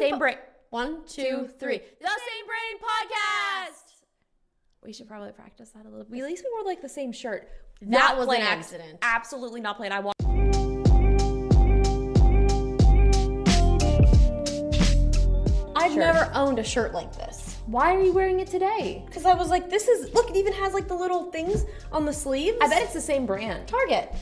Same Brain. One, two, three. The Same Brain Podcast. We should probably practice that a little bit. At least we wore like the same shirt. That was an accident. Absolutely not planned. I want. I've never owned a shirt like this. Why are you wearing it today? Because I was like, this is, look, it even has like the little things on the sleeves. I bet it's the same brand. Target.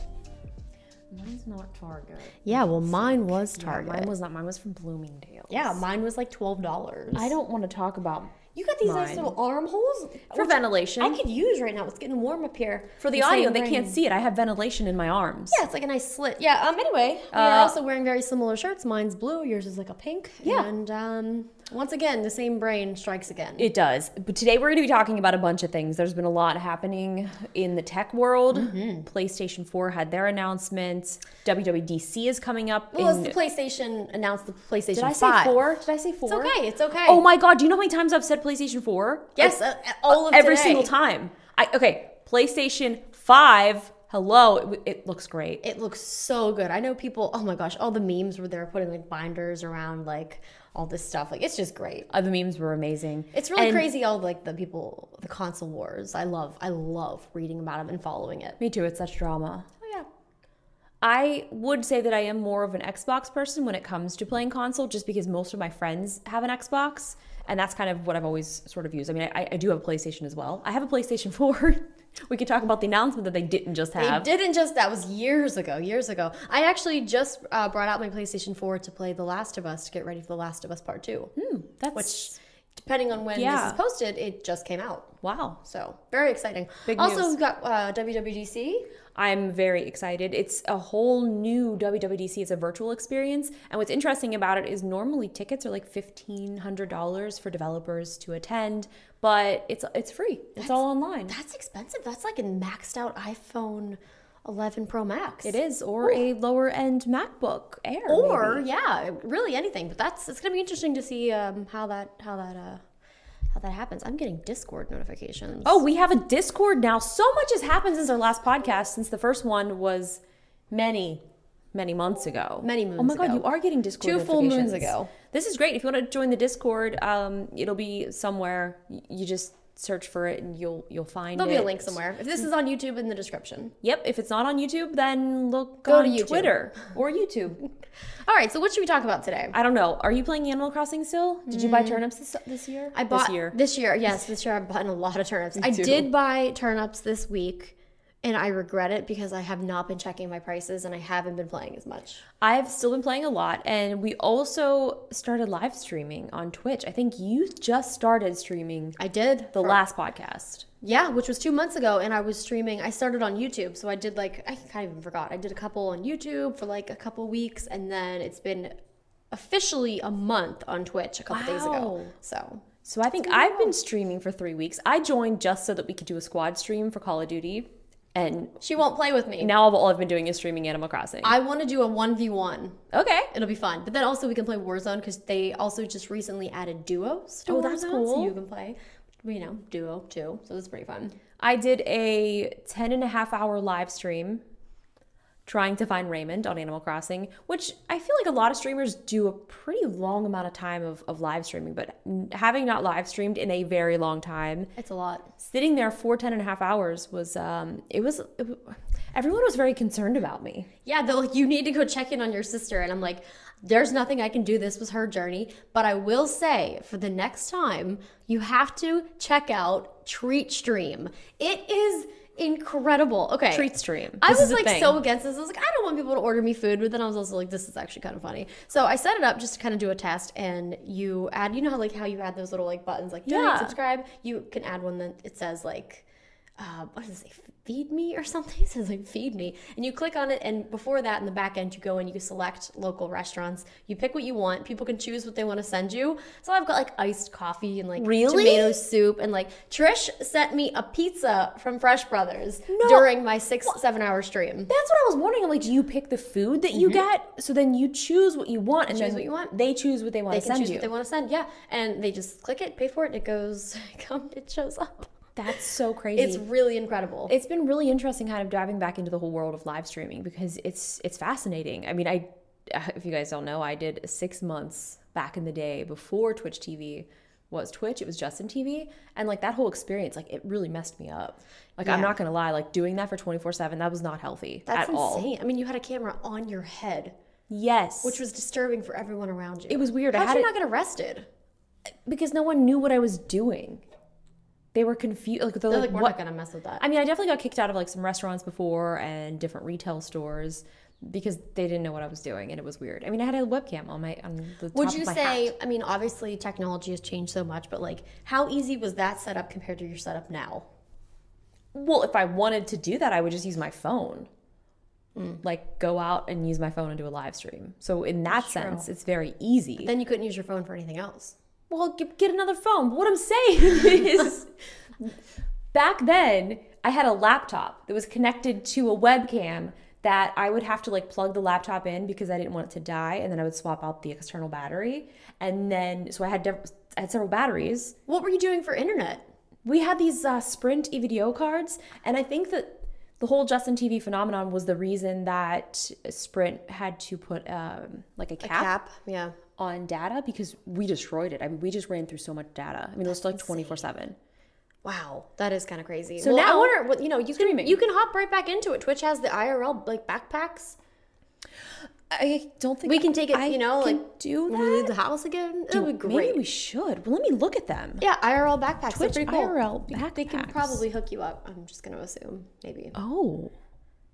Mine's not Target. Yeah, well, mine was Target. Yeah, mine was not. Mine was from Bloomingdale's. Yeah, mine was like $12. I don't want to talk about. You got these nice little armholes for ventilation. I could use right now. It's getting warm up here. For the audio, they can't see it. I have ventilation in my arms. Yeah, it's like a nice slit. Yeah. Anyway, we're also wearing very similar shirts. Mine's blue. Yours is like a pink. Yeah. And once again, the same brain strikes again. It does. But today we're going to be talking about a bunch of things. There's been a lot happening in the tech world. Mm-hmm. PlayStation 4 had their announcements. WWDC is coming up. Well, it's the PlayStation announced the PlayStation 5. Did I say 4? Did I say 4? It's okay. It's okay. Oh my God. Do you know how many times I've said PlayStation 4? Yes. Like, all of every today. Single time. Okay. PlayStation 5. Hello, it looks great. It looks so good. I know people, oh my gosh, all the memes were there putting like binders around like all this stuff. Like, it's just great. The memes were amazing. It's really crazy, all like the people, the console wars. I love reading about them and following it. Me too, it's such drama. Oh yeah. I would say that I am more of an Xbox person when it comes to playing console, just because most of my friends have an Xbox. And that's kind of what I've always sort of used. I mean, I do have a PlayStation as well. I have a PlayStation 4. We could talk about the announcement that they didn't just have. They didn't just, that was years ago. I actually just brought out my PlayStation 4 to play The Last of Us, to get ready for The Last of Us Part 2. That's... Which, depending on when this is posted, it just came out. Wow. So, very exciting. Big news. Also, we've got WWDC. I'm very excited. It's a whole new WWDC. It's a virtual experience. And what's interesting about it is normally tickets are like $1,500 for developers to attend, but it's free. It's all online. That's expensive. That's like a maxed out iPhone 11 Pro Max. It is, or a lower end MacBook Air. Or maybe. Yeah, really anything. But it's gonna be interesting to see how that happens. I'm getting Discord notifications. Oh, we have a Discord now. So much has happened since our last podcast, since the first one was many, many months ago. Many moons ago. Oh my God, you are getting Discord notifications. 2 full moons ago. This is great. If you want to join the Discord, it'll be somewhere. You just search for it and you'll find it. There'll be a link somewhere. If this is on YouTube, in the description. Yep. If it's not on YouTube, then go to Twitter or YouTube. All right. So what should we talk about today? I don't know. Are you playing Animal Crossing still? Did you buy turnips this year? I bought this year. Yes, this year I've bought a lot of turnips. I did buy turnips this week. And I regret it because I have not been checking my prices and I haven't been playing as much. I've still been playing a lot. And we also started live streaming on Twitch. I think you just started streaming. I did. The last podcast. Yeah, which was 2 months ago. And I was streaming. I started on YouTube. So I did like, I kind of even forgot. I did a couple on YouTube for like a couple weeks. And then it's been officially a month on Twitch a couple days ago. So I think I've been streaming for 3 weeks. I joined just so that we could do a squad stream for Call of Duty. And she won't play with me. Now all I've been doing is streaming Animal Crossing. I want to do a 1v1. Okay. It'll be fun. But then also we can play Warzone because they also just recently added duos to Warzone. That's cool. So you can play, duo too. So that's pretty fun. I did a 10.5-hour live stream trying to find Raymond on Animal Crossing, which I feel like a lot of streamers do a pretty long amount of time of live streaming, but having not live streamed in a very long time. It's a lot. Sitting there for 10.5 hours was, everyone was very concerned about me. Yeah, they're like, you need to go check in on your sister. And I'm like, there's nothing I can do. This was her journey. But I will say, for the next time, you have to check out Treat Stream. It is incredible. Okay. Treat Stream. I was like so against this. I was like, I don't want people to order me food, but then I was also like, this is actually kind of funny. So I set it up just to kind of do a test, and you add, how you add those little like buttons, like donate, subscribe. You can add one that it says like, what does it say? Feed me or something? It says like feed me. And you click on it, and before that in the back end you go and you select local restaurants. You pick what you want. People can choose what they want to send you. So I've got like iced coffee and like tomato soup, and like Trish sent me a pizza from Fresh Brothers during my 7-hour stream. That's what I was wondering. I'm like, do you pick the food that you get? So then you choose what you want, and they choose what they want to send you. They can choose what they want to send, yeah. And they just click it, pay for it, and it goes, it shows up. That's so crazy. It's really incredible. It's been really interesting kind of diving back into the whole world of live streaming because it's fascinating. I mean, if you guys don't know, I did 6 months back in the day before Twitch TV was Twitch, it was Justin TV. And like that whole experience, like it really messed me up. Like, yeah. I'm not gonna lie, like doing that for 24/7, that was not healthy at all. That's insane. I mean, you had a camera on your head. Yes. Which was disturbing for everyone around you. It was weird. How'd you not get arrested? Because no one knew what I was doing. They were confused. Like, they're like, we're not gonna mess with that. I mean, I definitely got kicked out of like some restaurants before and different retail stores because they didn't know what I was doing, and it was weird. I mean, I had a webcam on the top of my hat. Would you say, I mean, obviously technology has changed so much, but like how easy was that setup compared to your setup now? Well, if I wanted to do that, I would just use my phone. Like go out and use my phone and do a live stream. So in that sense, it's very easy. But then you couldn't use your phone for anything else. Well, get another phone. But what I'm saying is back then I had a laptop that was connected to a webcam that I would have to like plug the laptop in because I didn't want it to die, and then I would swap out the external battery, and then so I had several batteries. What were you doing for internet? We had these Sprint EVDO cards, and I think that the whole Justin TV phenomenon was the reason that Sprint had to put like a cap yeah. on data because we destroyed it. I mean, we just ran through so much data. I mean, that's it was like 24/7. Wow, that is kind of crazy. So well, now I wonder, well, you know, you can hop right back into it. Twitch has the IRL like backpacks. I don't think we can take it. You know, like do that. Leave the house again. It would be great. Maybe we should. Well, let me look at them. Yeah, IRL backpacks. Twitch are cool. IRL backpacks. They can probably hook you up. I'm just gonna assume maybe. Oh,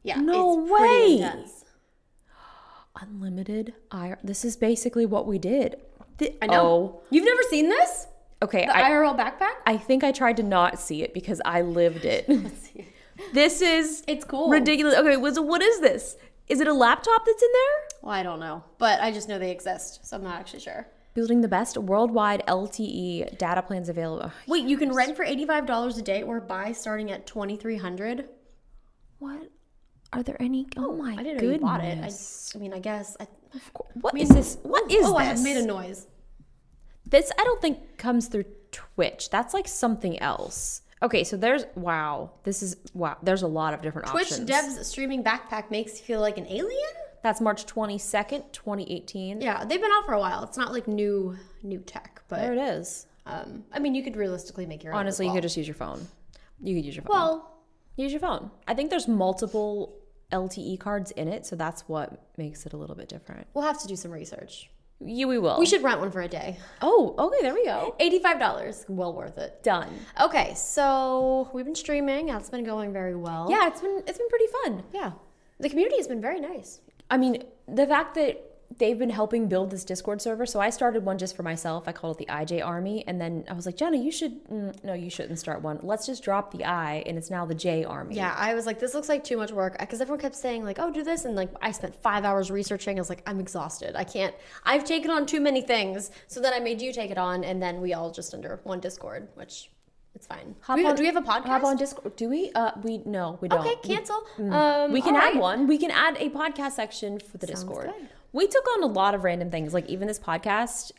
yeah. No way. Unlimited IRL. This is basically what we did. I know. Oh. You've never seen this? Okay. The IRL backpack. I think I tried to not see it because I lived it. Let's see. This is. It's cool. Ridiculous. Okay. What is this? Is it a laptop that's in there? Well, I don't know, but I just know they exist, so I'm not actually sure. Building the best worldwide LTE data plans available. Wait, you can rent for $85 a day or buy starting at $2,300? What? Are there any? Oh my goodness. I didn't know you bought it. I mean, I guess. What is this? What is this? Oh, I have made a noise. This, I don't think, comes through Twitch. That's like something else. Okay, so there's, wow, this is, wow, there's a lot of different options. Twitch devs streaming backpack makes you feel like an alien? That's March 22nd, 2018. Yeah, they've been out for a while. It's not like new tech, but. There it is. I mean, you could realistically make your own. Honestly, you could just use your phone. You could use your phone. Well. Use your phone. I think there's multiple LTE cards in it, so that's what makes it a little bit different. We'll have to do some research. Yeah, we will. We should rent one for a day. Oh, okay, there we go. $85, well worth it. Done. Okay, so we've been streaming. That's been going very well. Yeah, it's been pretty fun. Yeah, the community has been very nice. I mean, the fact that they've been helping build this Discord server. So I started one just for myself. I called it the IJ Army, and then I was like, Jenna, you shouldn't start one. Let's just drop the I, and it's now the J Army. Yeah, I was like, this looks like too much work because everyone kept saying like, oh, do this, and like I spent 5 hours researching. I was like, I'm exhausted. I can't. I've taken on too many things. So then I made you take it on, and then we all just under one Discord, which. It's fine. Do we have a podcast? Hop on Discord. Do we? No, we don't. Okay, cancel. We can add one. We can add a podcast section for the Discord. Good. We took on a lot of random things. Like even this podcast,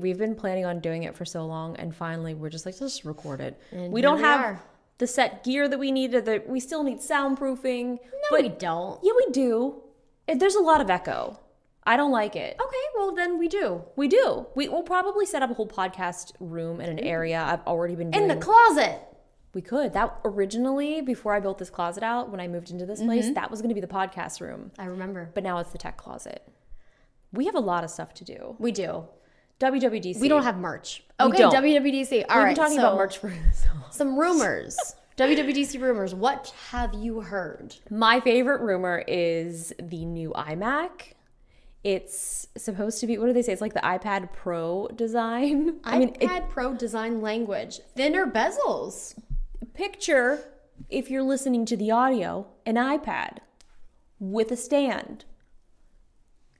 we've been planning on doing it for so long, and finally we're just like, let's just record it. And we don't have the set gear that we need. We still need soundproofing. No, but we don't. Yeah, we do. There's a lot of echo. I don't like it. Okay, well then we do. We do. We'll probably set up a whole podcast room in an area. I've already been doing. In the closet. We could. That originally, before I built this closet out, when I moved into this place, that was going to be the podcast room. I remember. But now it's the tech closet. We have a lot of stuff to do. We do. WWDC. We don't have merch. Okay, WWDC. All right. We've been talking about merch for some rumors. WWDC rumors. What have you heard? My favorite rumor is the new iMac. It's supposed to be, what do they say? It's like the iPad Pro design. Pro design language. Thinner bezels. Picture, if you're listening to the audio, an iPad with a stand.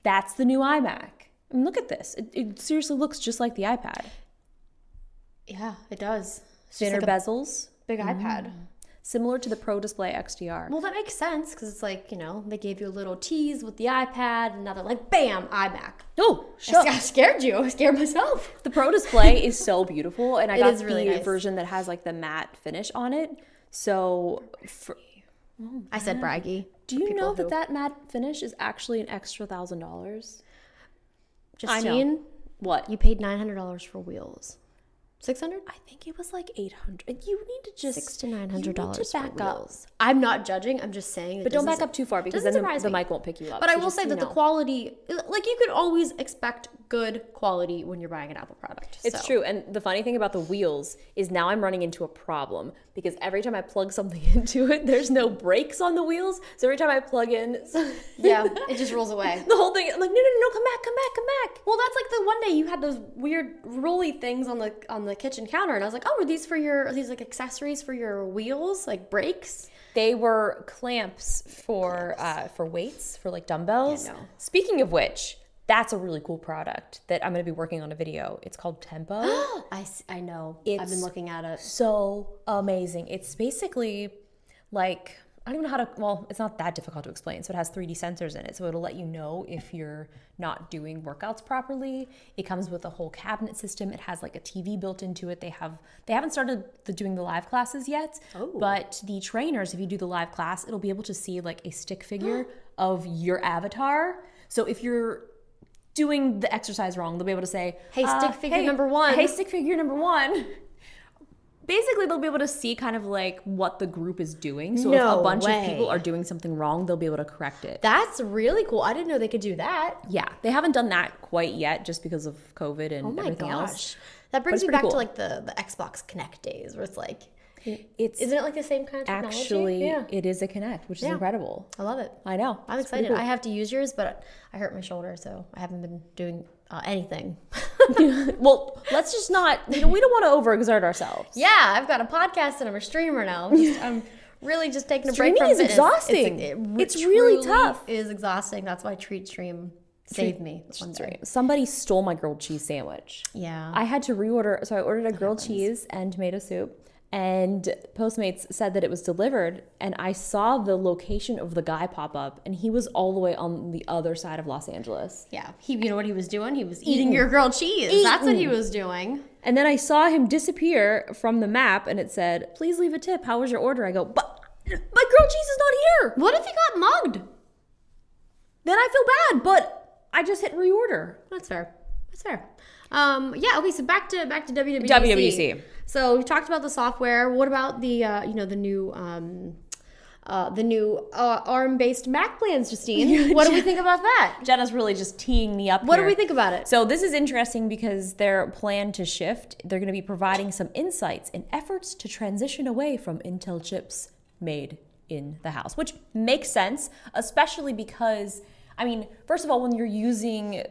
That's the new iMac. And look at this. It seriously looks just like the iPad. Yeah, it does. It's thinner bezels. Big iPad. Similar to the Pro Display XDR. Well, that makes sense because it's like, you know, they gave you a little tease with the iPad, and now they're like, bam, iMac. Oh, sure. I scared you. I scared myself. The Pro Display is so beautiful, and I got the version that has like the matte finish on it. So, I said braggy. Do you know that matte finish is actually an extra $1,000? Justine, What? You paid $900 for wheels. $600? I think it was like $800. You need to just $600 to $900 back for up. Wheels. I'm not judging. I'm just saying. But don't back up too far because then the mic won't pick you up. But so I will say that the quality, like you could always expect good quality when you're buying an Apple product. It's true. And the funny thing about the wheels is now I'm running into a problem because every time I plug something into it, there's no brakes on the wheels. So every time I plug in, yeah, it just rolls away. The whole thing, I'm like, no, no, no, come back, come back, come back. Well, that's like the one day you had those weird rolly things on the kitchen counter, and I was like, oh, are these for your, are these like accessories for your wheels, like brakes? They were clamps for weights, for like dumbbells. Yeah, no. Speaking of which, that's a really cool product that I'm going to be working on a video. It's called Tempo. I know. I've been looking at it. So amazing. It's basically like, I don't know how to, well, it's not that difficult to explain. So it has 3D sensors in it. So it'll let you know if you're not doing workouts properly. It comes with a whole cabinet system. It has like a TV built into it. They haven't started doing the live classes yet, but the trainers, if you do the live class, it'll be able to see like a stick figure of your avatar. So if you're doing the exercise wrong, they'll be able to say, hey, stick figure number one. Basically, they'll be able to see kind of like what the group is doing. So if a bunch of people are doing something wrong, they'll be able to correct it. That's really cool. I didn't know they could do that. Yeah, they haven't done that quite yet just because of COVID and everything else. That brings me back to like the Xbox Kinect days where it's like, isn't it like the same kind of technology? Actually, it is a Kinect, which is incredible. I love it. I know. I'm excited. Cool. I have to use yours, but I hurt my shoulder, so I haven't been doing anything. Well, let's just not, you know, we don't want to overexert ourselves. Yeah, I've got a podcast and I'm a streamer now. I'm really just taking a break from fitness. Exhausting. It's really tough. It is exhausting. That's why Treat Stream saved me one day. Somebody stole my grilled cheese sandwich. Yeah. I had to reorder. So I ordered a grilled cheese and tomato soup. And Postmates said that it was delivered, and I saw the location of the guy pop up, and he was all the way on the other side of Los Angeles. Yeah, you know what he was doing? He was eating your grilled cheese. That's what he was doing. And then I saw him disappear from the map, and it said, please leave a tip. How was your order? I go, but my grilled cheese is not here. What if he got mugged? Then I feel bad, but I just hit reorder. That's fair. That's fair. Yeah. Okay. So back to WWDC. WWDC. So we talked about the software. What about the you know, the new ARM-based Mac plans, Justine? What do we think about that? Jenna's really just teeing me up. What do we think about it? So this is interesting because their plan to shift. They're going to be providing some insights in efforts to transition away from Intel chips made in the house, which makes sense, especially because, I mean, first of all, when you're using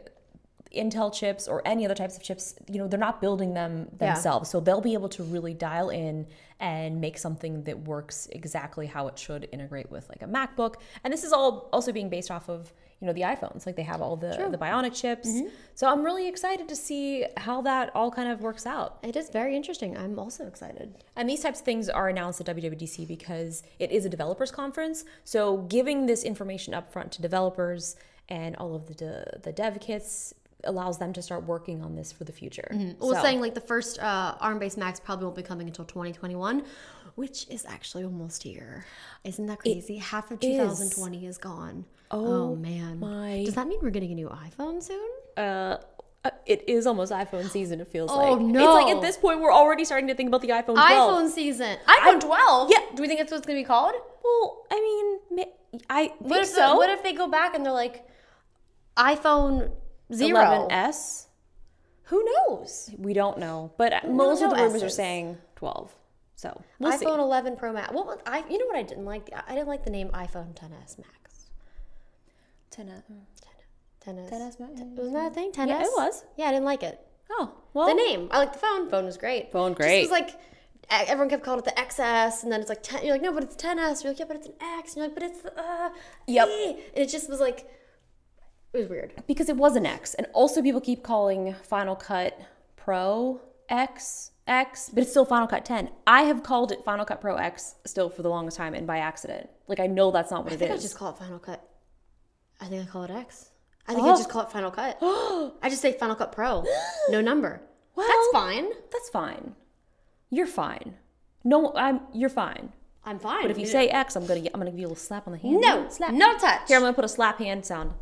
Intel chips or any other types of chips, you know, they're not building them themselves. Yeah. So they'll be able to really dial in and make something that works exactly how it should integrate with like a MacBook. And this is all also being based off of, you know, the iPhones. Like they have all the Bionic chips. Mm-hmm. So I'm really excited to see how that all kind of works out. It is very interesting. I'm also excited. And these types of things are announced at WWDC because it is a developers conference. So giving this information up front to developers and all of the dev kits allows them to start working on this for the future. Mm-hmm. Well, saying like the first ARM-based Macs probably won't be coming until 2021, which is actually almost here. Isn't that crazy? Half of 2020 is gone. Oh man. My. Does that mean we're getting a new iPhone soon? It is almost iPhone season, it feels like. Oh, no. It's like at this point, we're already starting to think about the iPhone 12. iPhone season. iPhone 12? Yeah. Do we think that's what it's going to be called? Well, I mean, I think what if they go back and they're like, iPhone 11S? Who knows? We don't know. But most of the rumors are saying 12. So we'll see. iPhone 11 Pro Max. Well, you know what I didn't like? I didn't like the name iPhone XS Max. 10S Max. Wasn't that a thing? 10S? Yeah, it was. Yeah, I didn't like it. Oh, well. The name. I liked the phone. Phone was great. Phone great. Just was like, everyone kept calling it the XS, and then it's like 10. You're like, no, but it's 10S. You're like, yeah, but it's an X. And you're like, but it's the, Yep. And it just was like, it was weird. Because it was an X. And also people keep calling Final Cut Pro X, but it's still Final Cut 10. I have called it Final Cut Pro X still for the longest time and by accident. Like, I know that's not what it is. I think I just call it Final Cut. I think I call it X. I think I just call it Final Cut. I just say Final Cut Pro. No number. Well, that's fine. That's fine. You're fine. No, you're fine. I'm fine. But if you say X, I'm gonna give you a little slap on the hand. No, slap. No touch. Here, I'm gonna put a slap hand sound.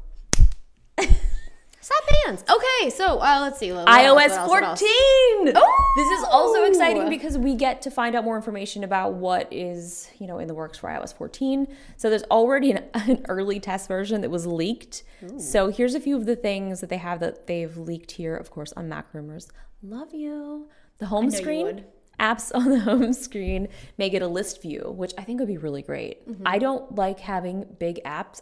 Slap hands. Okay, so let's see. iOS 14. Oh, this is also exciting because we get to find out more information about what is, you know, in the works for iOS 14. So there's already an early test version that was leaked. Ooh. So here's a few of the things that they have that they've leaked here, of course, on Mac Rumors. Love you. The home screen. Apps on the home screen may get a list view, which I think would be really great. Mm-hmm. I don't like having big apps.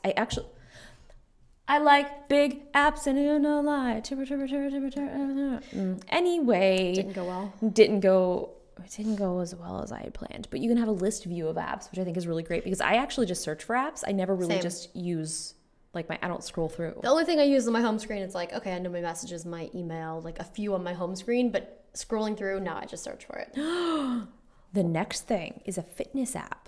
I like big apps and no lie. Anyway, didn't go well. It didn't go as well as I had planned. But you can have a list view of apps, which I think is really great because I actually just search for apps. I never really just use like I don't scroll through. The only thing I use on my home screen is like, okay, I know my messages, my email, like a few on my home screen, but scrolling through, no, I just search for it. The next thing is a fitness app.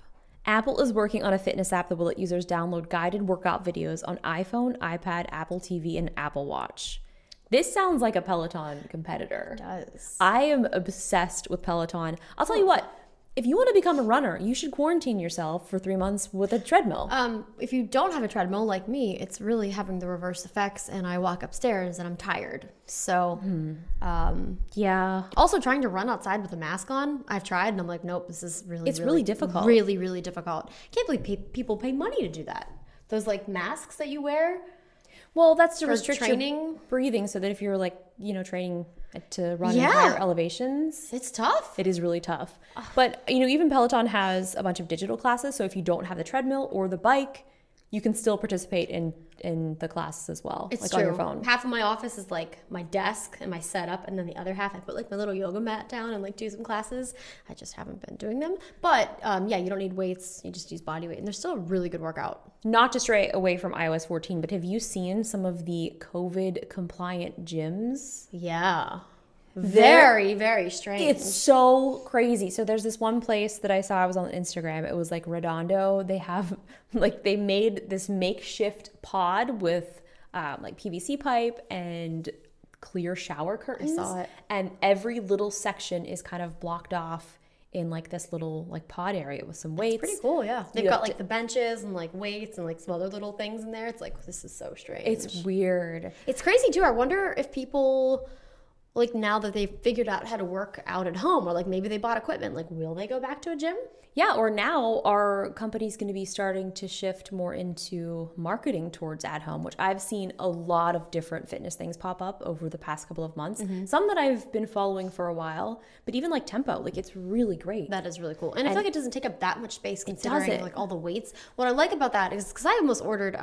Apple is working on a fitness app that will let users download guided workout videos on iPhone, iPad, Apple TV, and Apple Watch. This sounds like a Peloton competitor. It does. I am obsessed with Peloton. I'll tell you what, if you want to become a runner, you should quarantine yourself for 3 months with a treadmill. If you don't have a treadmill, like me, it's really having the reverse effects, and I walk upstairs and I'm tired. So, yeah. Also, trying to run outside with a mask on, I've tried, and I'm like, nope, this is really, really difficult. Really, really difficult. I can't believe people pay money to do that. Those, like, masks that you wear. Well, that's to restrict your breathing so that if you're, like, you know, training to run in higher elevations. It's tough. It is really tough. But, you know, even Peloton has a bunch of digital classes. So if you don't have the treadmill or the bike, you can still participate in the classes as well. It's like true. On your phone. Half of my office is like my desk and my setup. And then the other half, I put like my little yoga mat down and like do some classes. I just haven't been doing them. But yeah, you don't need weights. You just use body weight. And they're still a really good workout. Not to stray away from iOS 14, but have you seen some of the COVID compliant gyms? Yeah. Very, very strange. It's so crazy. So there's this one place that I saw, I was on Instagram, it was like Redondo. They have, like, they made this makeshift pod with like PVC pipe and clear shower curtains. I saw it. And every little section is kind of blocked off in like this little like pod area with some weights. It's pretty cool, yeah. They've got like the benches and like weights and like some other little things in there. It's like, this is so strange. It's weird. It's crazy too. I wonder if people, like now that they've figured out how to work out at home, or like maybe they bought equipment, like will they go back to a gym? Yeah, or now are companies going to be starting to shift more into marketing towards at home, which I've seen a lot of different fitness things pop up over the past couple of months. Mm-hmm. Some that I've been following for a while, but even like Tempo, like it's really great. That is really cool. And I feel like it doesn't take up that much space considering like all the weights. What I like about that is because I almost ordered,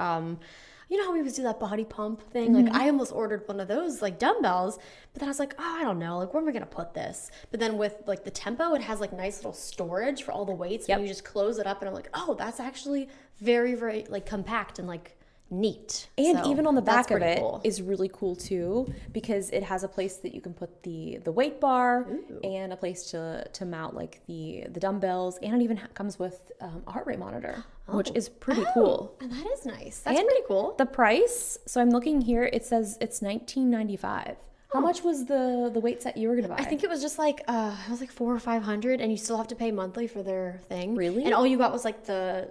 you know how we always do that body pump thing? Mm-hmm. Like I almost ordered one of those like dumbbells, but then I was like, oh, I don't know, like where am I gonna put this? But then with like the Tempo, it has like nice little storage for all the weights. Yep. And you just close it up and I'm like, oh, that's actually very, very like compact and like neat. And so even on the back of it is really cool too, because it has a place that you can put the weight bar. Ooh. And a place to mount like the dumbbells, and it even comes with a heart rate monitor, which is pretty cool. And that is nice. That's and pretty cool. The price, so I'm looking here, it says it's $19.95. How much was the weight set you were gonna buy? I think it was just like it was like $400 or $500, and you still have to pay monthly for their thing. Really? And all you got was like the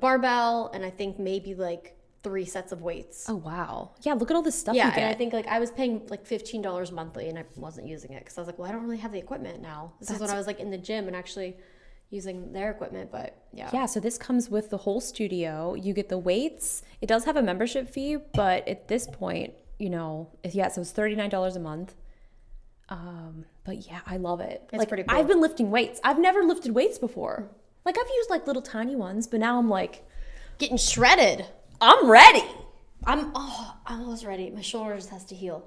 barbell, and I think maybe like 3 sets of weights. Oh, wow. Yeah, look at all this stuff you get. Yeah, and I think like I was paying like $15 monthly and I wasn't using it because I was like, well, I don't really have the equipment now. That's when I was like in the gym and actually using their equipment, but yeah. Yeah, so this comes with the whole studio. You get the weights. It does have a membership fee, but at this point, you know, so it's $39 a month. But yeah, I love it. It's like, pretty cool. I've been lifting weights. I've never lifted weights before. Like I've used like little tiny ones, but now I'm like getting shredded. I'm ready. I'm almost ready. My shoulder just has to heal.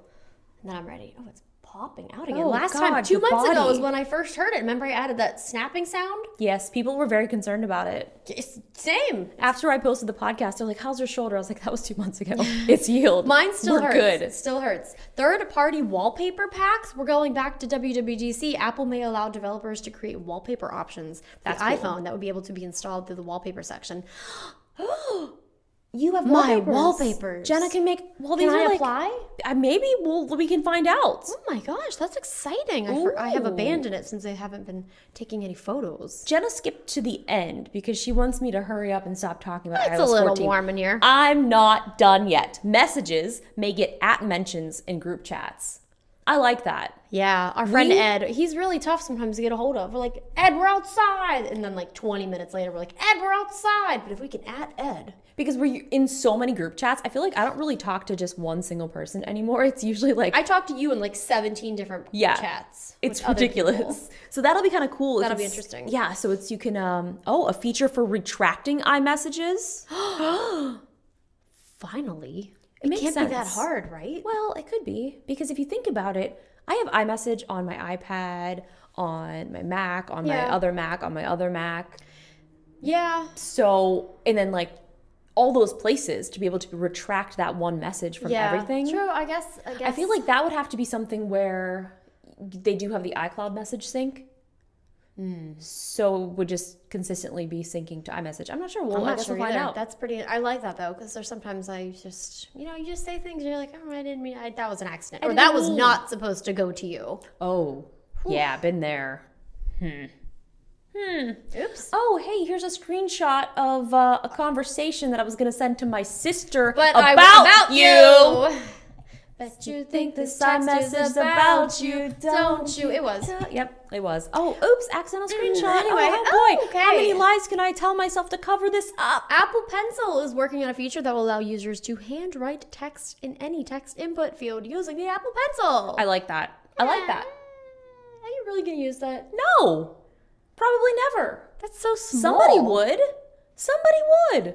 And then I'm ready. Oh, it's popping out again. Last time, 2 months ago was when I first heard it. Remember I added that snapping sound? Yes, people were very concerned about it. Same. After I posted the podcast, they're like, how's your shoulder? I was like, that was 2 months ago. It's healed. Mine still hurts. Good. It still hurts. Third-party wallpaper packs. We're going back to WWDC. Apple may allow developers to create wallpaper options. That's cool. iPhone that would be able to be installed through the wallpaper section. You have wallpapers. My wallpapers. Jenna can make wallpapers. Can I apply? Maybe we can find out. Oh my gosh, that's exciting. I have abandoned it since I haven't been taking any photos. Jenna skipped to the end because she wants me to hurry up and stop talking about iOS 14. It's a little warm in here. I'm not done yet. Messages may get at mentions in group chats. I like that. Yeah, our friend Ed, he's really tough sometimes to get a hold of. We're like, Ed, we're outside. And then like 20 minutes later, we're like, Ed, we're outside. But if we can add Ed. Because we're in so many group chats, I feel like I don't really talk to just one single person anymore. It's usually like... I talk to you in like 17 different chats. It's ridiculous. So that'll be kind of cool. That'll be interesting. Yeah, so it's, you can... a feature for retracting iMessages. Finally. It can't be that hard, right? Well, it could be. Because if you think about it, I have iMessage on my iPad, on my Mac, on my other Mac, on my other Mac. Yeah. So, and then like all those places to be able to retract that one message from everything. True, I guess. I feel like that would have to be something where they do have the iCloud message sync. So it would just consistently be syncing to iMessage. I'm not sure. We'll find out. That's pretty. I like that though, because there's sometimes I just, you just say things and you're like, oh, I didn't mean that was an accident, or that was not supposed to go to you. Oh, yeah, been there. Oops. Oh, hey, here's a screenshot of a conversation that I was gonna send to my sister about you. Bet you think this iMessage is about you, don't you? It was. Yep, it was. Oh, oops, accidental screenshot. Anyway, boy, okay. How many lies can I tell myself to cover this up? Apple Pencil is working on a feature that will allow users to handwrite text in any text input field using the Apple Pencil. I like that. I like that. Are you really going to use that? No, probably never. That's so small. Somebody would. Somebody would. I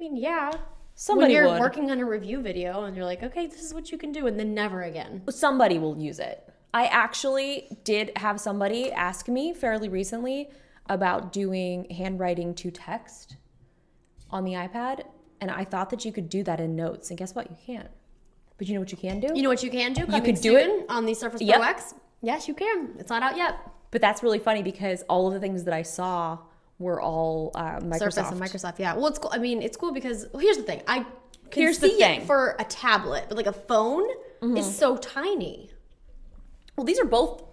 mean, yeah. When you're working on a review video and you're like, okay, this is what you can do, and then never again. Somebody will use it. I actually did have somebody ask me fairly recently about doing handwriting to text on the iPad, and I thought that you could do that in Notes, and guess what? You can't. But you know what you can do? You know what you can do? You could do it on the Surface Pro X. Yes, you can. It's not out yet. But that's really funny because all of the things that I saw were all Microsoft. Surface and Microsoft, yeah. Well, it's cool. I mean, it's cool because, well, here's the thing. I can see it for a tablet, but like a phone is so tiny. Well, these are both,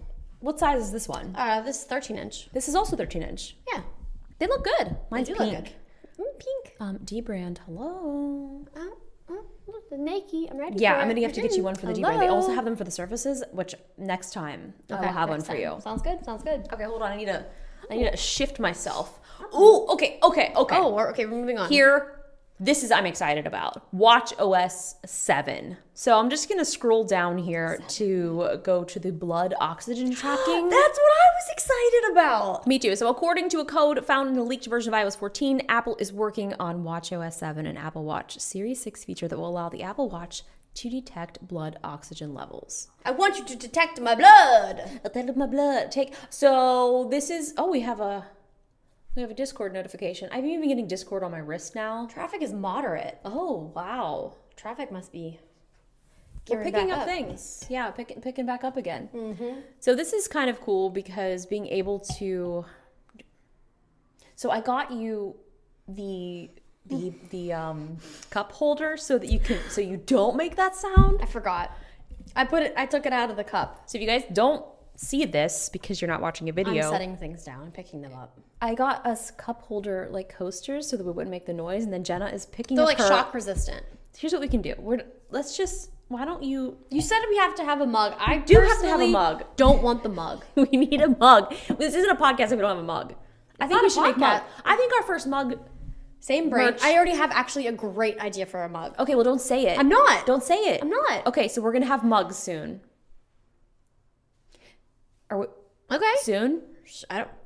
what size is this one? This is 13-inch. This is also 13-inch. Yeah. They look good. Mine's pink. Look good. Pink. D-brand, hello. Look, the Nike, I'm ready for it. I'm going to have to get you one for the D-brand. They also have them for the Surfaces, which next time I'll have one for you. Sounds good, sounds good. Okay, hold on, I need to shift myself. Ooh, okay. Oh, we're moving on. Here, this is I'm excited about. WatchOS 7. So I'm just gonna scroll down here to go to the blood oxygen tracking. That's what I was excited about. Me too. So according to a code found in the leaked version of iOS 14, Apple is working on watchOS 7, an Apple Watch Series 6 feature that will allow the Apple Watch to detect blood oxygen levels. I want you to detect my blood. Detect my blood. So this is, oh, we have a Discord notification. I'm even getting Discord on my wrist now. Traffic is moderate. Oh, wow. Traffic must be. We're picking up things. Yeah, picking back up again. So this is kind of cool because being able to, so I got you the cup holder so that you can, so you don't make that sound. I forgot. I took it out of the cup. So if you guys don't see this because you're not watching a video. I'm setting things down, picking them up. I got us cup holder like coasters so that we wouldn't make the noise, and then Jenna is picking up her. They're like shock resistant. Here's what we can do. Why don't you? You said we have to have a mug. I do have to have a mug. Don't want the mug. We need a mug. This isn't a podcast if we don't have a mug. I think we should make that. I think our first mug. Same brain. Merch. I already have actually a great idea for a mug. Okay, well, don't say it. I'm not. Don't say it. I'm not. Okay, so we're going to have mugs soon. Are we? Okay. Soon?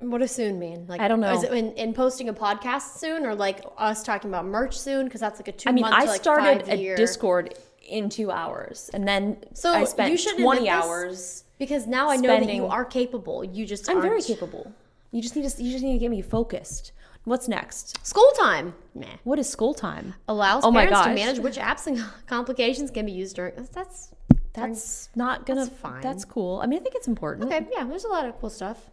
What does soon mean? Like, I don't know. Is it in posting a podcast soon, or like us talking about merch soon? Because that's like a 2 month to like 5 year. I mean, I started a Discord in 2 hours, and then I spent 20 hours. Because now I know that you are capable. You just aren't. I'm very capable. You just need to get me focused. What's next? School time. Nah. What is school time? Allows parents to manage which apps and complications can be used during. That's cool. I mean, I think it's important. Okay, yeah, there's a lot of cool stuff.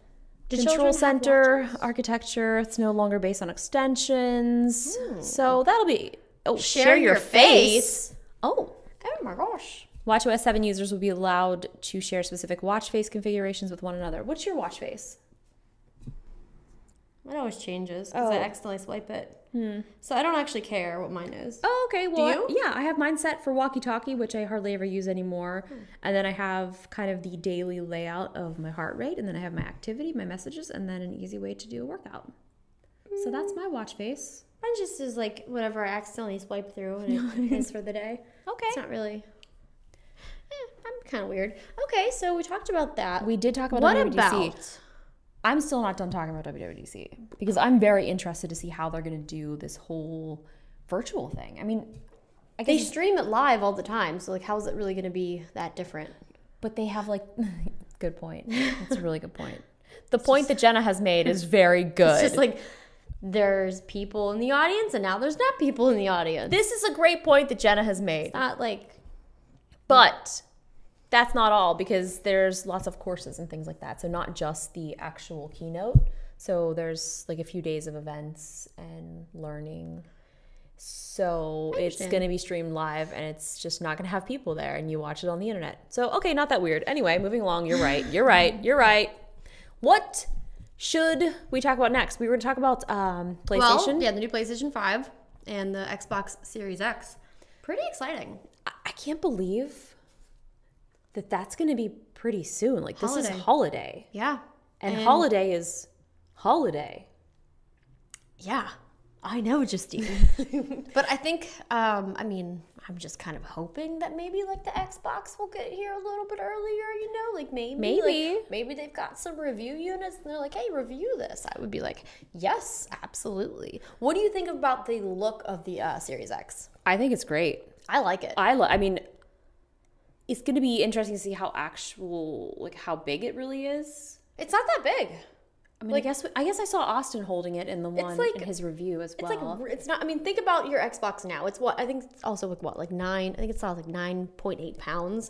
Control center architecture. It's no longer based on extensions. So that'll be Oh, share your face? Oh. Oh my gosh. WatchOS 7 users will be allowed to share specific watch face configurations with one another. What's your watch face? Mine always changes because I accidentally swipe it. So I don't actually care what mine is. Oh, okay. Well, do you? Yeah, I have mine set for walkie-talkie, which I hardly ever use anymore. And then I have kind of the daily layout of my heart rate, and then I have my activity, my messages, and then an easy way to do a workout. So that's my watch face. Mine just is like whatever I accidentally swipe through and it is for the day. Okay. It's not really... I'm kind of weird. Okay, so we talked about that. We did talk about WWDC. What about... I'm still not done talking about WWDC because I'm very interested to see how they're going to do this whole virtual thing. I mean, I guess they stream it live all the time, so like, how is it really going to be that different? But they have like, good point. That's a really good point. The point that Jenna has made is very good. It's just like there's people in the audience, and now there's not people in the audience. This is a great point that Jenna has made. It's not like, but. That's not all, because there's lots of courses and things like that. So not just the actual keynote. So there's like a few days of events and learning. So it's going to be streamed live, and it's just not going to have people there, and you watch it on the internet. So, okay, not that weird. Anyway, moving along. You're right. You're right. You're right. What should we talk about next? We were going to talk about PlayStation. Well, yeah, the new PlayStation 5 and the Xbox Series X. Pretty exciting. I can't believe... that's going to be pretty soon. Like, this is holiday. Yeah. And holiday is holiday. Yeah. I know, Justine. But I think, I mean, I'm just kind of hoping that maybe, like, the Xbox will get here a little bit earlier, you know? Like, maybe. Like, maybe they've got some review units, and they're like, hey, review this. I would be like, yes, absolutely. What do you think about the look of the Series X? I think it's great. I like it. I mean... it's going to be interesting to see how actual, like how big it really is. It's not that big. I mean, like, I guess I saw Austin holding it in the one like, in his review as well. It's like, it's not, I mean, think about your Xbox now. It's what, I think it's also like what, like nine, I think it's like 9.8 pounds.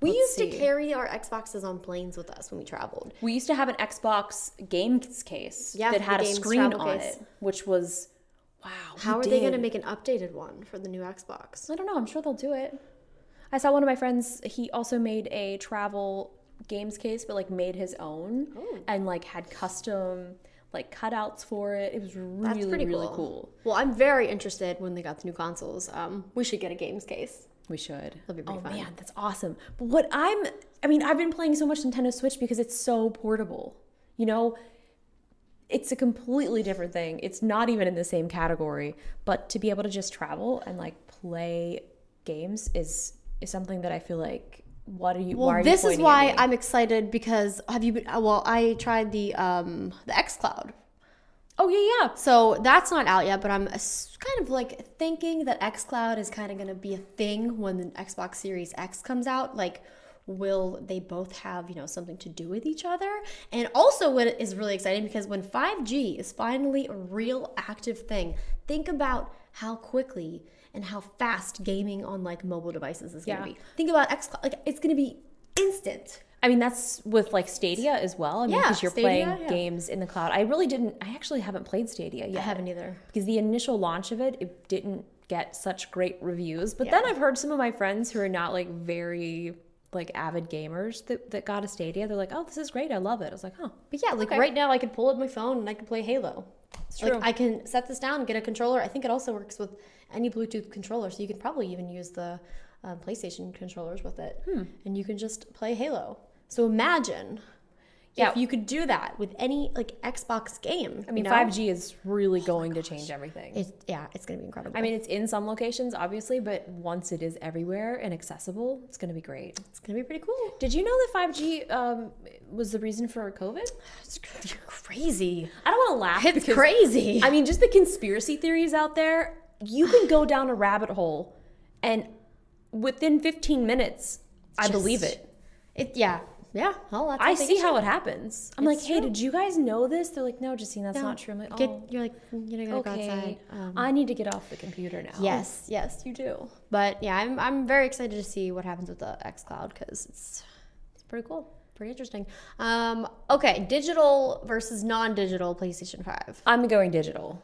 We used to carry our Xboxes on planes with us when we traveled. We used to have an Xbox games case that had a screen on it, which was, wow. How are they going to make an updated one for the new Xbox? I don't know. I'm sure they'll do it. I saw one of my friends, he also made a travel games case, but like made his own and like had custom like cutouts for it. It was really cool. Well, I'm very interested when they got the new consoles. We should get a games case. We should. That'd be pretty fun. Oh man, that's awesome. But what I mean, I've been playing so much Nintendo Switch because it's so portable. You know, it's a completely different thing. It's not even in the same category, but to be able to just travel and like play games is something that I feel like, why are you pointing at me? Well, this is why I'm excited, because I tried the X Cloud. Oh, yeah, yeah. So that's not out yet, but I'm kind of like thinking that X Cloud is kind of going to be a thing when the Xbox Series X comes out. Like, will they both have, you know, something to do with each other? And also what is really exciting, because when 5G is finally a real active thing, think about how quickly and how fast gaming on like mobile devices is going to be. Think about XCloud, like it's going to be instant. I mean, that's with like Stadia as well. I mean, because you're playing games in the cloud. I actually haven't played Stadia yet. I haven't either. Because the initial launch of it, it didn't get such great reviews. But then I've heard some of my friends who are not like very like avid gamers that got a Stadia. They're like, oh, this is great. I love it. I was like, oh. But yeah, like right now I could pull up my phone and I could play Halo. It's true. Like, I can set this down, get a controller. I think it also works with any Bluetooth controller, so you could probably even use the PlayStation controllers with it. And you can just play Halo. So imagine if you could do that with any like Xbox game. I mean, you know? 5G is really going to change everything. It's going to be incredible. I mean, it's in some locations, obviously, but once it is everywhere and accessible, it's going to be great. It's going to be pretty cool. Did you know that 5G was the reason for COVID? You're crazy. I don't want to laugh. It's crazy. I mean, just the conspiracy theories out there. You can go down a rabbit hole, and within 15 minutes, I believe it. Yeah. Well, that's I see how it happens. I'm like, hey, did you guys know this? They're like, no, Justine, that's not true. I'm like, oh. You're like, you know, go outside. I need to get off the computer now. Yes, you do. But yeah, I'm very excited to see what happens with the X Cloud, because it's pretty cool. Pretty interesting. Okay, digital versus non-digital PlayStation 5. I'm going digital.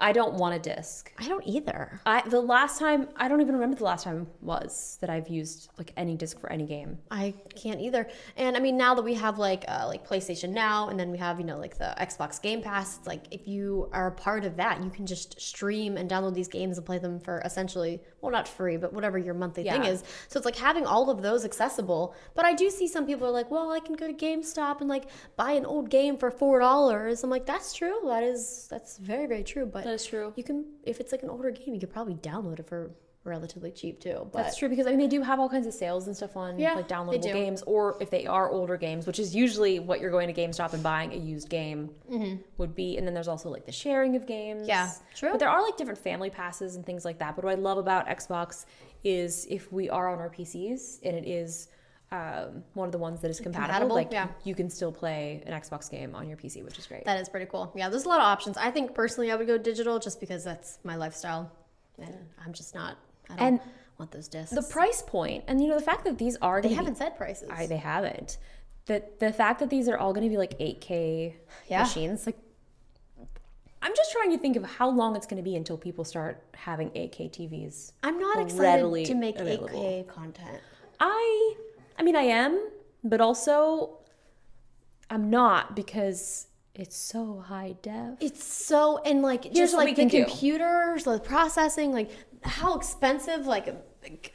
I don't want a disc. I don't either. The last time, I don't even remember the last time was that I've used like any disc for any game. I can't either. And I mean, now that we have like PlayStation Now, and then we have, you know, like the Xbox Game Pass, it's like if you are a part of that, you can just stream and download these games and play them for essentially, well, not free, but whatever your monthly thing is. So it's like having all of those accessible. But I do see some people are like, well, I can go to GameStop and like buy an old game for $4. I'm like, that's true. That's very, very true. But that is true. You can, if it's like an older game, you could probably download it for relatively cheap too. But that's true, because I mean, they do have all kinds of sales and stuff on like downloadable games, or if they are older games, which is usually what you're going to GameStop and buying a used game would be. And then there's also like the sharing of games. Yeah, true. But there are like different family passes and things like that. But what I love about Xbox is if we are on our PCs and it is one of the ones that is compatible, like you can still play an Xbox game on your PC, which is great. That is pretty cool. Yeah, there's a lot of options. I think personally I would go digital just because that's my lifestyle, and I'm just not, I don't want those discs. The price point, and you know, the fact that these are they haven't said prices. They haven't. The fact that these are all going to be like 8K machines, like I'm just trying to think of how long it's going to be until people start having 8K TVs. I'm not excited to make available. 8K content. I mean, I am, but also I'm not, because it's so high def. It's so, and like, here's just like the computers, the processing, like how expensive, like,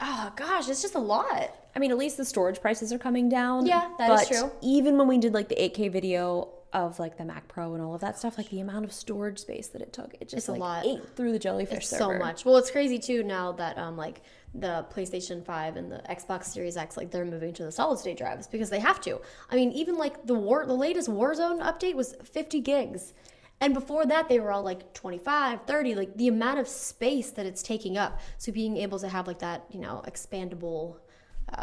oh gosh, it's just a lot. I mean, at least the storage prices are coming down. Yeah, that is true. Even when we did like the 8K video of like the Mac Pro and all of that stuff, like the amount of storage space that it took, it just like a lot. Ate through the jellyfish server. So much. Well, it's crazy too now that like the PlayStation 5 and the Xbox Series X, like they're moving to the solid state drives because they have to. I mean, even like the latest Warzone update was 50 gigs. And before that, they were all like 25, 30, like the amount of space that it's taking up. So being able to have like that, you know, expandable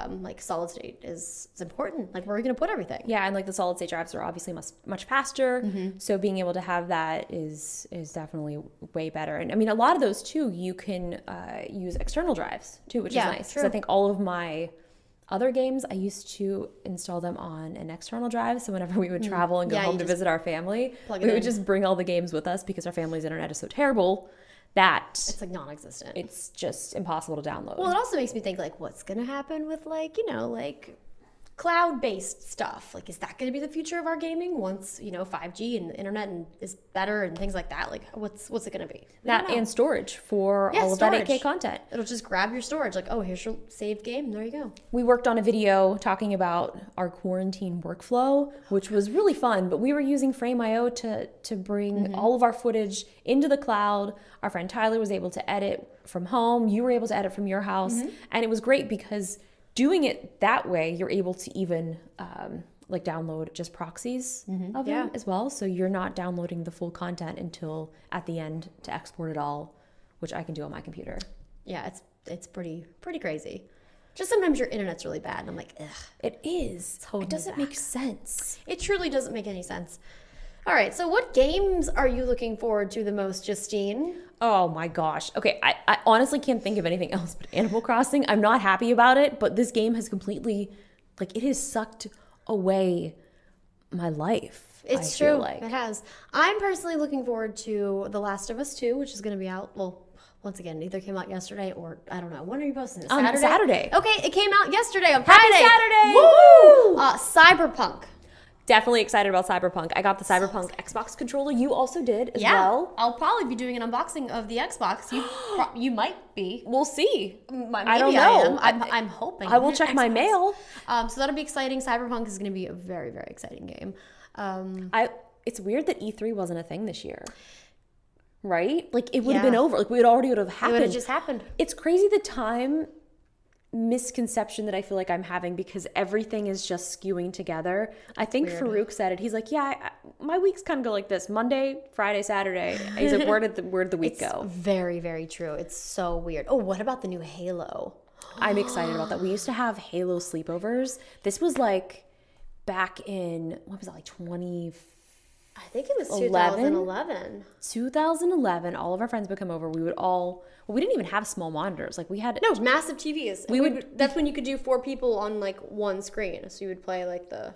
like solid state is important. Like, where are you going to put everything? Yeah, and like the solid state drives are obviously much faster. So being able to have that is definitely way better. And I mean, a lot of those too, you can use external drives too, which is nice. Because I think all of my other games, I used to install them on an external drive. So whenever we would travel and go home to visit our family, we would just bring all the games with us because our family's internet is so terrible that it's like non-existent. It's just impossible to download. Well, it also makes me think like, what's gonna happen with like, you know, like cloud-based stuff? Like, is that gonna be the future of our gaming once, you know, 5G and the internet is better and things like that? Like, what's it gonna be? That and storage for all of that 8K content. It'll just grab your storage. Like, oh, here's your saved game. There you go. We worked on a video talking about our quarantine workflow, which was really fun. But we were using Frame.io to bring all of our footage into the cloud. Our friend Tyler was able to edit from home. You were able to edit from your house. And it was great because doing it that way, you're able to even like download just proxies of them as well. So you're not downloading the full content until at the end to export it all, which I can do on my computer. Yeah, it's pretty crazy. Just sometimes your internet's really bad and I'm like, ugh. It is. It doesn't make sense. It truly doesn't make any sense. All right, so what games are you looking forward to the most, Justine? Oh my gosh. Okay, I honestly can't think of anything else but Animal Crossing. I'm not happy about it, but this game has completely, like, it has sucked away my life. It's true. Like, it has. I'm personally looking forward to The Last of Us 2, which is going to be out, well, once again, it either came out yesterday or, I don't know, when are you posting this? Saturday? Saturday. Okay, it came out yesterday on Friday. Happy Saturday! Woo! Cyberpunk. Definitely excited about Cyberpunk. I got the Cyberpunk Xbox controller. You also did as well. I'll probably be doing an unboxing of the Xbox. You might be. We'll see. Maybe I don't know. I'm hoping. I will check my mail. So that'll be exciting. Cyberpunk is going to be a very, very exciting game. It's weird that E3 wasn't a thing this year. Right? Like, it would have been over. Like, it would have happened. It would have just happened. It's crazy the time misconception that I feel like I'm having, because everything is just skewing together. I think Farouk said it. He's like, yeah, my weeks kind of go like this: Monday, Friday, Saturday. He's like, where did the week go? Very, very true. It's so weird. Oh, what about the new Halo? I'm excited about that. We used to have Halo sleepovers. This was like back in, what was it, like 2015? I think it was 2011. 2011, all of our friends would come over. We would all, well, we didn't even have small monitors. Like, we had massive TVs. That's when you could do 4 people on like one screen. So you would play like the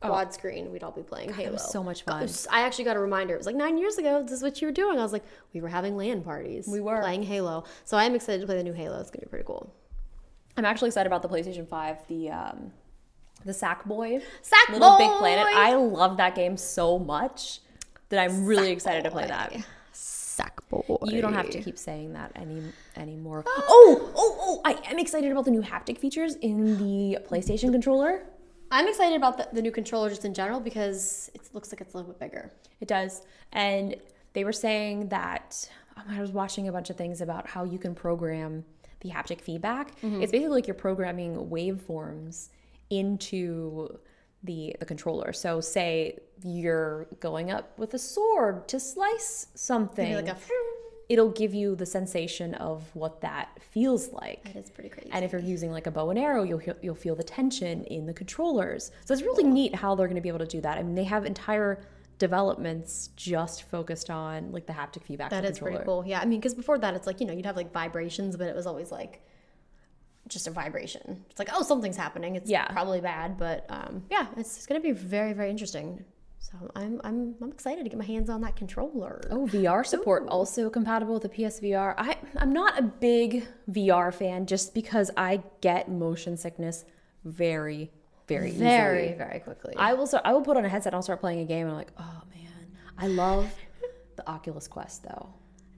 quad screen, we'd all be playing Halo. It was so much fun. I actually got a reminder. It was like 9 years ago. This is what you were doing. I was like, we were having LAN parties. We were. Playing Halo. So I am excited to play the new Halo. It's going to be pretty cool. I'm actually excited about the PlayStation 5, the Sackboy. Sackboy! Little Big Planet. I love that game so much that I'm really excited to play that. Sackboy. You don't have to keep saying that anymore. Oh, I am excited about the new haptic features in the PlayStation controller. I'm excited about the new controller just in general because it looks like it's a little bit bigger. It does. And they were saying that, I was watching a bunch of things about how you can program the haptic feedback. Mm-hmm. It's basically like you're programming waveforms into the controller. So say you're going up with a sword to slice something. Like it'll give you the sensation of what that feels like. That is pretty crazy. And if you're using like a bow and arrow, you'll feel the tension in the controllers. So it's really neat how they're going to be able to do that. I mean, they have entire developments just focused on like the haptic feedback. That is pretty cool. Yeah, I mean, because before that, it's like, you know, you'd have like vibrations, but it was always like just a vibration. It's like, oh, something's happening. It's probably bad, but yeah, it's going to be very, very interesting. So I'm excited to get my hands on that controller. Oh, VR support also compatible with the PSVR. I'm not a big VR fan just because I get motion sickness very, very quickly. I will put on a headset and I'll start playing a game and I'm like, oh man. I love the Oculus Quest though.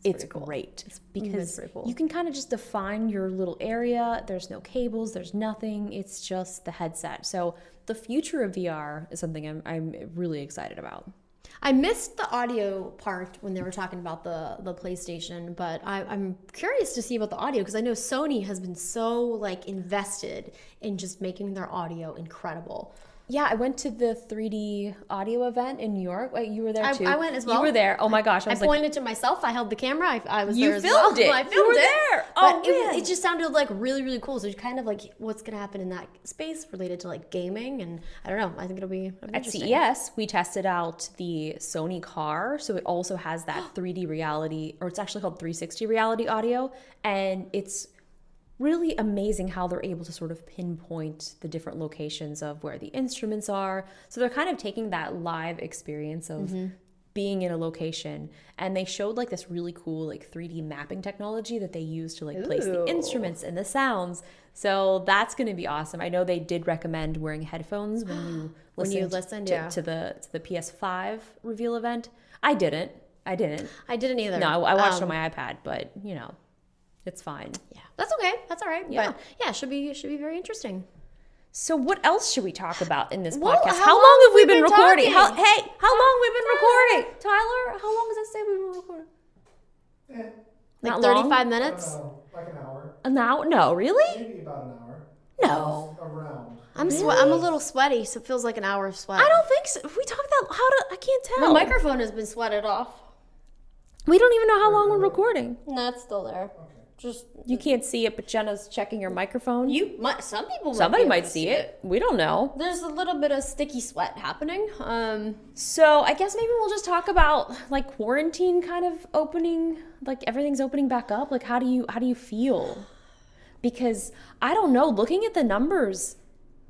It's cool. Great. It's because you can kind of just define your little area. There's no cables. There's nothing. It's just the headset. So the future of VR is something I'm really excited about. I missed the audio part when they were talking about the PlayStation, but I'm curious to see about the audio because I know Sony has been so like invested in just making their audio incredible. Yeah, I went to the 3D audio event in New York. You were there too. I went as well. You were there. Oh my gosh! I pointed to myself. I held the camera. I was there as well. You filmed it. I filmed it. You were there. Oh man! It just sounded like really, really cool. So it's kind of like what's going to happen in that space related to like gaming, and I don't know. I think it'll be interesting. At CES, we tested out the Sony car, so it also has that 3D reality, or it's actually called 360 reality audio, and it's really amazing how they're able to sort of pinpoint the different locations of where the instruments are. So they're kind of taking that live experience of being in a location, and they showed like this really cool like 3D mapping technology that they use to like place the instruments and the sounds. So that's going to be awesome. I know they did recommend wearing headphones when you listened to the PS5 reveal event. I didn't either. No, I watched it on my iPad, but you know, it's fine. Yeah, that's okay. That's all right. Yeah, but yeah, should be very interesting. So what else should we talk about in this podcast? Well, how long have we been recording? How long have we been recording? Tyler, how long does that say we've been recording? Like 35 long? Minutes? Like an hour. An hour? No, really? Maybe about an hour. No. Around. I'm a little sweaty, so it feels like an hour of sweat. I don't think so. If we talk that I can't tell. My microphone has been sweated off. We don't even know how long we're recording. No, it's still there. Okay. Just you can't see it, but Jenna's checking your microphone. You might. Somebody might see it. We don't know. There's a little bit of sticky sweat happening. So I guess maybe we'll just talk about like quarantine kind of opening, like everything's opening back up. Like how do you feel? Because I don't know. Looking at the numbers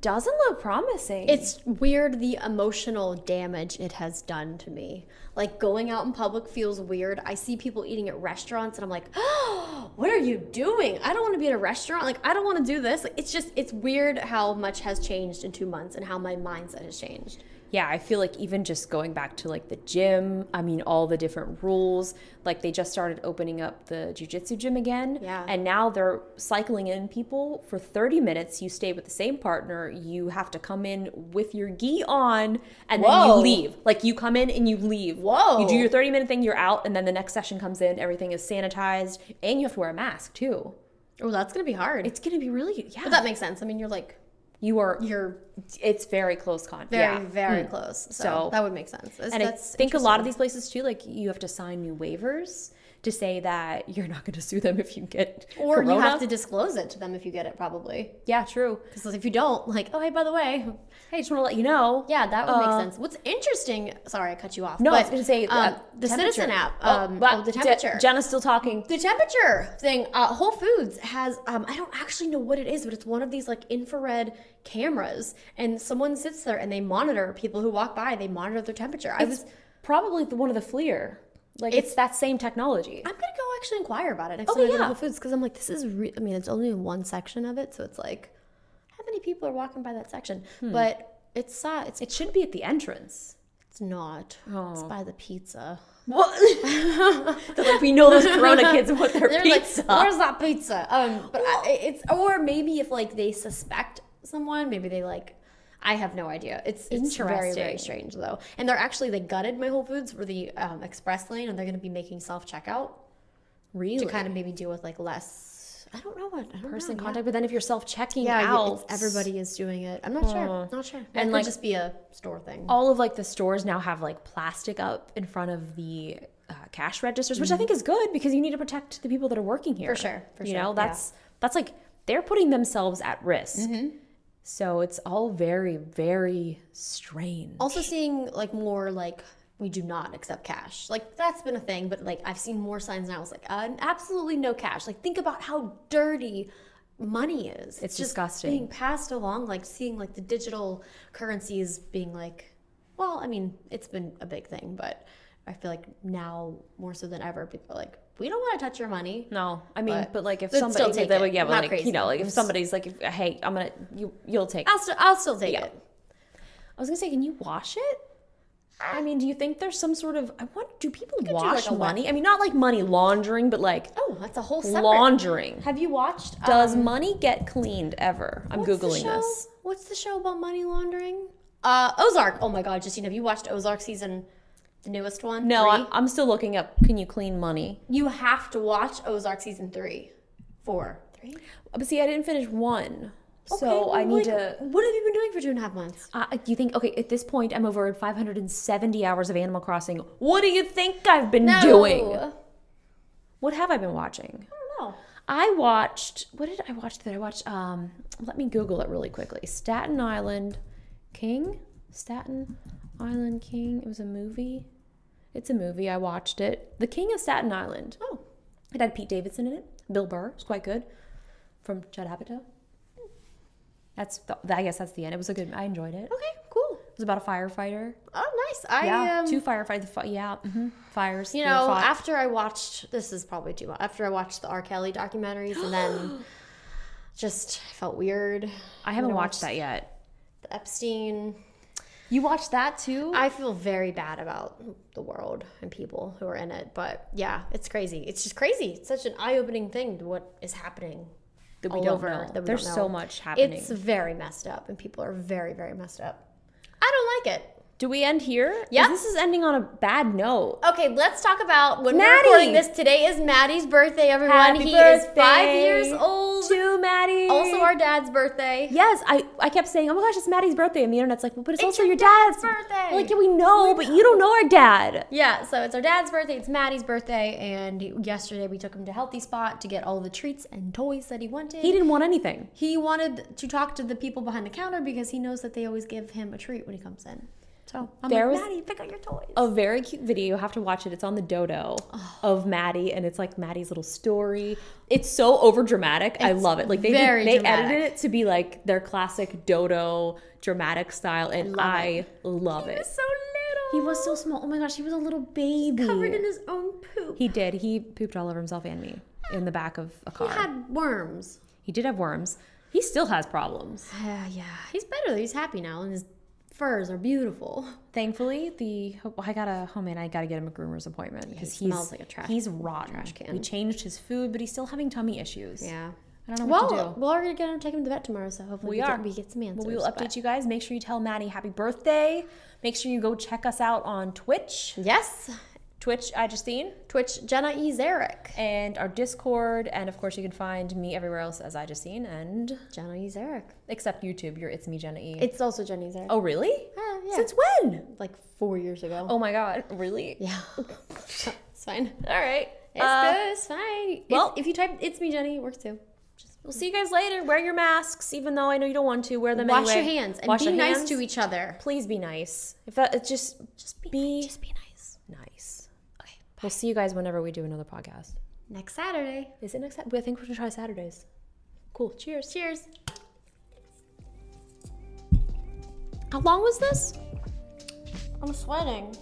doesn't look promising. It's weird the emotional damage it has done to me. Like going out in public feels weird. I see people eating at restaurants and I'm like, oh, what are you doing? I don't want to be at a restaurant. Like, I don't want to do this. Like, it's weird how much has changed in 2 months and how my mindset has changed. Yeah, I feel like even just going back to like the gym, I mean, all the different rules, like they just started opening up the jiu-jitsu gym again. Yeah. And now they're cycling in people for 30 minutes. You stay with the same partner. You have to come in with your gi on and then you leave. Like you come in and you leave. Whoa. You do your 30-minute thing, you're out, and then the next session comes in. Everything is sanitized and you have to wear a mask too. Oh, that's going to be hard. It's going to be really, yeah. But that makes sense. I mean, you're like... It's very close contact. Very close. So that would make sense. And I think a lot of these places too, like you have to sign new waivers to say that you're not going to sue them if you get corona. You have to disclose it to them if you get it, probably. Yeah, true. Because if you don't, like, oh, hey, by the way, hey, just want to let you know. Yeah, that would make sense. What's interesting, sorry, I cut you off. No, I was going to say the Citizen app. The temperature. Jenna's still talking. The temperature thing. Whole Foods has, I don't actually know what it is, but it's one of these like infrared cameras, and someone sits there and they monitor people who walk by. They monitor their temperature. It's probably one of the FLIR. Like it's that same technology. I'm gonna go actually inquire about it next time I go to Whole Foods, because I'm like, this is. I mean, it's only in one section of it, so it's like, how many people are walking by that section? But it's it should be at the entrance. It's not. Oh. It's by the pizza. What? They're like, we know those Corona kids want their pizza. Like, where's that pizza? But it's or maybe if like they suspect someone, maybe they like. I have no idea. It's very, very strange, though. And they're actually, they gutted my Whole Foods for the express lane, and they're going to be making self-checkout. Really? To kind of maybe deal with, like, less, I don't know what, person contact. But then if you're self-checking out. Everybody is doing it. I'm not sure. Not sure. And, like, just be a store thing. All of, like, the stores now have, like, plastic up in front of the cash registers, which I think is good because you need to protect the people that are working here. For sure. For sure. You know, that's like, they're putting themselves at risk. Mm-hmm. So it's all very, very strange. Also seeing like more like we do not accept cash. Like that's been a thing, but like I've seen more signs now. It's like absolutely no cash. Like think about how dirty money is. It's disgusting. Being passed along, like seeing like the digital currencies being like, well, I mean, it's been a big thing, but I feel like now more so than ever, people are like, we don't want to touch your money. No, I mean, but like if somebody, you know, like if somebody's like, hey, I'm gonna, you'll take it. I'll still take it. I was gonna say, can you wash it? I mean, do you think there's some sort of? Do people wash money? I mean, not like money laundering, but like that's a whole separate laundering. Have you watched? Does money get cleaned ever? I'm googling this. What's the show about money laundering? Ozark. Oh my God, Justine, have you watched Ozark season? The newest one? No, I'm still looking up. Can you clean money? You have to watch Ozark season 3, 4, 3. But see, I didn't finish 1, okay, so well, I need to. What have you been doing for 2.5 months? Do you think? Okay, at this point, I'm over 570 hours of Animal Crossing. What do you think I've been doing? What have I been watching? I don't know. I watched. What did I watch? That I watched. Let me Google it really quickly. Staten Island King. Staten Island King. It was a movie. It's a movie. I watched it. The King of Staten Island. Oh. It had Pete Davidson in it. Bill Burr. It's quite good. From Judd Apatow. That's I guess that's the end. It was a good. I enjoyed it. Okay. Cool. It was about a firefighter. Oh, nice. Two firefighters. Fires. You know, after I watched. This is probably too much. After I watched the R. Kelly documentaries and then just felt weird. I haven't watched that yet. The Epstein. You watched that too? I feel very bad about the world and people who are in it, but yeah, it's crazy. It's just crazy. It's such an eye-opening thing to what is happening that we don't know. There's so much happening. It's very messed up, and people are very, very messed up. I don't like it. Do we end here? Yeah. This is ending on a bad note. Okay, let's talk about when we're recording this. Today is Maddie's birthday, everyone. Happy birthday. Is 5 years old. To Maddie. Also our dad's birthday. Yes, I kept saying, oh my gosh, it's Maddie's birthday. And the internet's like, well, but it's also your dad's birthday. Like, yeah, we know, but you don't know our dad. Yeah, so it's our dad's birthday. It's Maddie's birthday. And yesterday we took him to Healthy Spot to get all the treats and toys that he wanted. He didn't want anything. He wanted to talk to the people behind the counter because he knows that they always give him a treat when he comes in. So I'm there like, Maddie, pick out your toys. A very cute video. You have to watch it. It's on the Dodo of Maddie, and it's like Maddie's little story. It's so overdramatic. I love it. Like they edited it to be like their classic Dodo dramatic style, and I love it. He was so little. He was so small. Oh my gosh, he was a little baby. Covered in his own poop. He did. He pooped all over himself and me in the back of a car. He had worms. He did have worms. He still has problems. Yeah. He's better. He's happy now, and his furs are beautiful. Thankfully, I gotta get him a groomer's appointment because he smells like a trash. He's rotten. Trash can. We changed his food, but he's still having tummy issues. Yeah, I don't know what to do. Well, we're gonna take him to the vet tomorrow, so hopefully we get some answers. Well, we will update you guys. Make sure you tell Maddie happy birthday. Make sure you go check us out on Twitch. Yes, Twitch. I Justine. Twitch Jenna Ezarik. And our Discord, and of course you can find me everywhere else as I Justine and Jenna Ezarik. Except YouTube, it's me Jenna E. It's also Jenna Ezarik. Oh really? Yeah. Since when? Like 4 years ago. Oh my God, really? Yeah. It's fine. All right. It's fine. Well, if you type "it's me, Jenny," it works too. We'll see you guys later. Wear your masks, even though I know you don't want to. Wear them anyway. Wash your hands and be nice to each other. Please be nice. If that, it's just be nice. Nice. Okay. Bye. We'll see you guys whenever we do another podcast. Next Saturday. Is it next Saturday? I think we're gonna try Saturdays. Cool. Cheers. Cheers. How long was this? I'm sweating.